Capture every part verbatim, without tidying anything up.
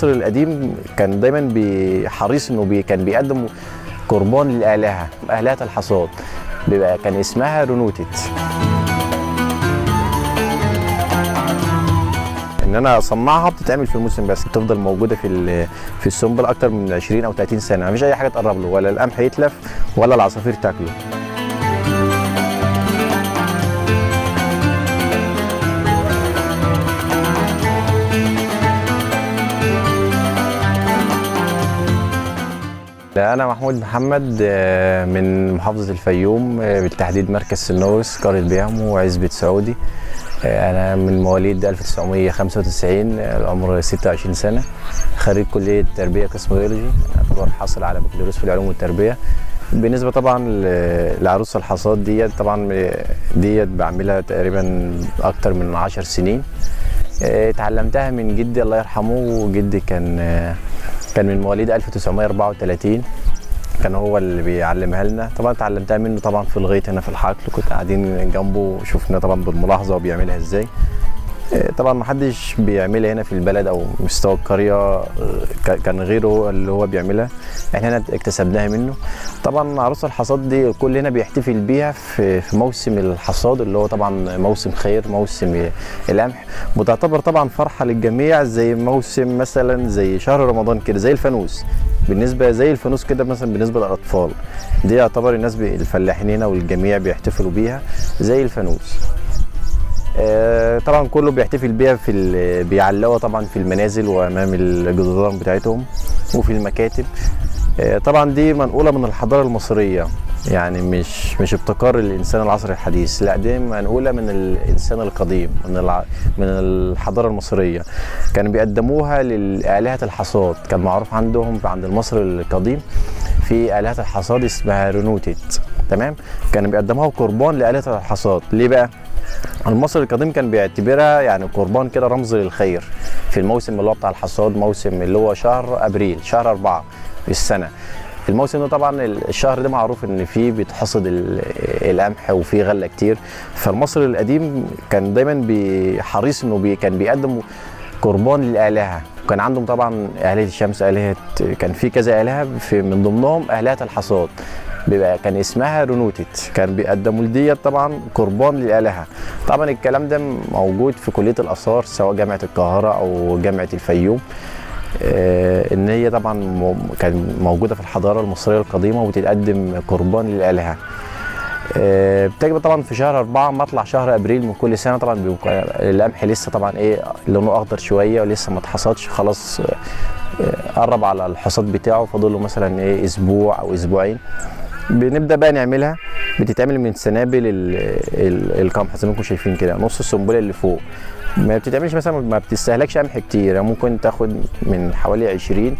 مصر القديم كان دايما بحريص انه بي كان بيقدم قربان لآلهة، آلهة الحصاد، بيبقى كان اسمها رونوتيت. ان انا اصنعها بتتعمل في الموسم، بس بتفضل موجوده في في السنبل اكتر من عشرين او تلاتين سنه، مفيش اي حاجه تقرب له، ولا القمح يتلف ولا العصافير تاكله. انا محمود محمد من محافظه الفيوم، بالتحديد مركز النورس، قريه بيام وعزبه سعودي. انا من مواليد ألف وتسعمية خمسة وتسعين، العمر ستة وعشرين سنه، خريج كليه التربيه قسم بيولوجي، اعتبر حاصل على بكالوريوس في العلوم والتربيه. بالنسبه طبعا لعروسه الحصاد ديت، طبعا ديت بعملها تقريبا اكتر من عشر سنين. اتعلمتها من جدي الله يرحمه. جدي كان كان من مواليد ألف وتسعمية أربعة وتلاتين، كان هو اللي بيعلمها لنا. طبعا اتعلمتها منه طبعا في الغيط هنا في الحقل، كنت قاعدين جنبه وشفنا طبعا بالملاحظه وبيعملها ازاي. طبعا ما حدش بيعملها هنا في البلد او مستوى القريه، كان غيره اللي هو بيعملها، احنا هنا اكتسبناها منه. طبعا عروسه الحصاد دي كل هنا بيحتفل بيها في موسم الحصاد، اللي هو طبعا موسم خير، موسم القمح، وتعتبر طبعا فرحه للجميع، زي موسم مثلا زي شهر رمضان كده، زي الفانوس بالنسبه زي الفانوس كده مثلا بالنسبه للاطفال دي، يعتبر الناس الفلاحين هنا والجميع بيحتفلوا بيها زي الفانوس. طبعا كله بيحتفل بيها في بيعلقوها طبعا في المنازل وامام الجدران بتاعتهم وفي المكاتب. طبعا دي منقوله من الحضاره المصريه، يعني مش مش ابتكار الانسان العصري الحديث، لا دي منقوله من الانسان القديم، من الع... من الحضاره المصريه. كانوا بيقدموها لآلهة الحصاد، كان معروف عندهم عند المصري القديم في آلهة الحصاد اسمها رونوتيت، تمام. كانوا بيقدموها قربان لآلهة الحصاد. ليه بقى؟ المصري القديم كان بيعتبرها يعني قربان كده رمز للخير في الموسم اللي هو بتاع الحصاد، موسم اللي هو شهر ابريل، شهر أربعة في السنه. الموسم ده طبعا الشهر ده معروف ان فيه بيتحصد القمح وفيه غله كتير، فالمصري القديم كان دايما بحريص انه بي كان بيقدم قربان للآلهة، وكان عندهم طبعا آلهة الشمس، آلهة، كان في كذا آلهة، في من ضمنهم آلهة الحصاد، بيبقى كان اسمها رونوتيت، كان بيقدموا لديت طبعا قربان للآلهة. طبعا الكلام ده موجود في كلية الآثار، سواء جامعة القاهرة أو جامعة الفيوم، إن هي طبعا كان موجودة في الحضارة المصرية القديمة وبتتقدم قربان للآلهة. بتجب طبعا في شهر أربعة، مطلع شهر أبريل من كل سنة. طبعا بيبقى القمح لسه طبعا إيه لونه أخضر شوية ولسه ما اتحصدش، خلاص قرب على الحصاد بتاعه، فاضل له مثلا إيه أسبوع أو أسبوعين. بنبدأ بقى نعملها، بتتعمل من سنابل القمح زي ما انتم شايفين كده، نص السنبله اللي فوق. ما بتتعملش مثلا، ما بتستهلكش قمح كتير، يعني ممكن تاخد من حوالي عشرين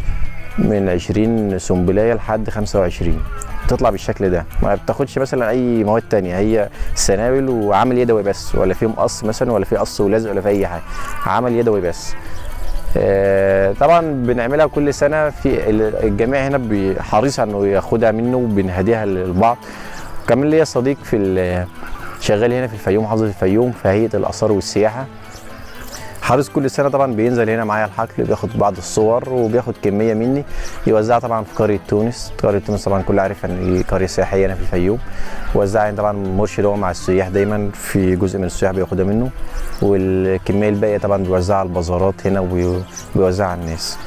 من عشرين سنبلايه لحد خمسة وعشرين، تطلع بالشكل ده. ما بتاخدش مثلا اي مواد تانية، هي سنابل وعمل يدوي بس، ولا فيهم قص مثلا، ولا في قص ولزق، ولا في اي حاجه، عمل يدوي بس. طبعا بنعملها كل سنه، في الجميع هنا حريص انه ياخدها منه وبنهديها للبعض. كمان ليا صديق في شغال هنا في الفيوم، محافظه الفيوم، في هيئه الاثار والسياحه، حريص كل سنه طبعا بينزل هنا معايا الحقل، بياخد بعض الصور وبياخد كميه مني يوزعها طبعا في قريه تونس. قريه تونس طبعا كل عارف ان هي قريه سياحيه هنا في الفيوم، وزعها طبعا مرشد هو مع السياح دايما، في جزء من السياح بياخدها منه، والكميه الباقيه طبعا بيوزعها على البازارات هنا وبيوزعها على الناس.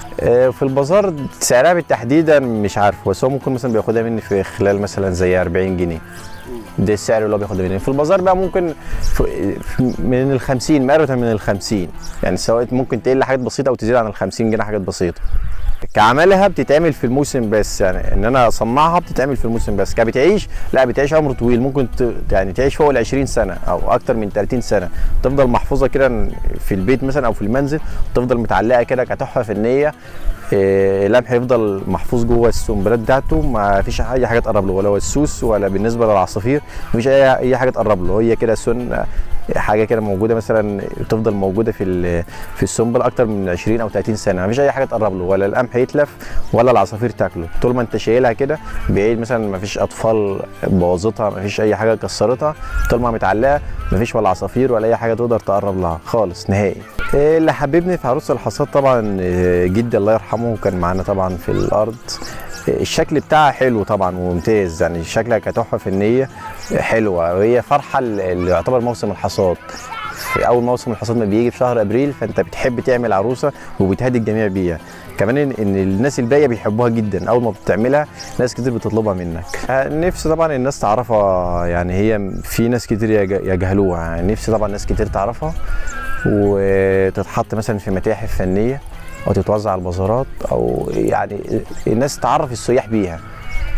في البازار سعرها بالتحديد مش عارفه، بس هو ممكن مثلا بياخدها مني في خلال مثلا زي أربعين جنيه، ده السعر اللي هو بياخده مني. في البازار بقى ممكن من ال خمسين، مقربة من ال خمسين، يعني سواء ممكن تقل حاجات بسيطه او تزيد عن ال خمسين جنيه حاجات بسيطه. كعملها بتتعمل في الموسم بس، يعني ان انا اصنعها بتتعمل في الموسم بس. كبتعيش لا، بتعيش عمر طويل، ممكن ت... يعني تعيش فوق ال عشرين سنه او اكتر من تلاتين سنه، تفضل محفوظه كده في البيت مثلا او في المنزل، تفضل متعلقه كده كتحفه فنيه. إيه، القمح يفضل محفوظ جوه السنبلات بتاعته، ما فيش اي حاجه تقرب له، ولا وسوس، ولا بالنسبه للعصافير، ما فيش اي اي حاجه تقرب له. هي كده سن حاجه كده موجوده مثلا، تفضل موجوده في في السنبل اكتر من عشرين او تلاتين سنه، ما فيش اي حاجه تقرب له، ولا القمح يتلف ولا العصافير تاكله. طول ما انت شايلها كده بعيد مثلا، ما فيش اطفال بوظتها، ما فيش اي حاجه كسرتها، طول ما متعلقه ما فيش ولا عصافير ولا اي حاجه تقدر تقرب لها خالص نهائي. اللي حببني في عروسة الحصاد طبعا جدي الله يرحمه كان معانا طبعا في الارض. الشكل بتاعها حلو طبعا وممتاز، يعني شكلها كتحفه فنيه حلوه، وهي فرحه اللي يعتبر موسم الحصاد. في اول موسم الحصاد ما بيجي في شهر ابريل، فانت بتحب تعمل عروسه وبتهدي الجميع بيها، كمان ان الناس الباقيه بيحبوها جدا. اول ما بتعملها ناس كتير بتطلبها منك. نفسي طبعا الناس تعرفها، يعني هي في ناس كتير يجهلوها، نفسي طبعا ناس كتير تعرفها وتتحط مثلا في متاحف فنيه او تتوزع على البازارات، او يعني الناس تعرف السياح بيها،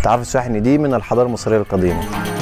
تعرف السياح ان دي من الحضاره المصريه القديمه.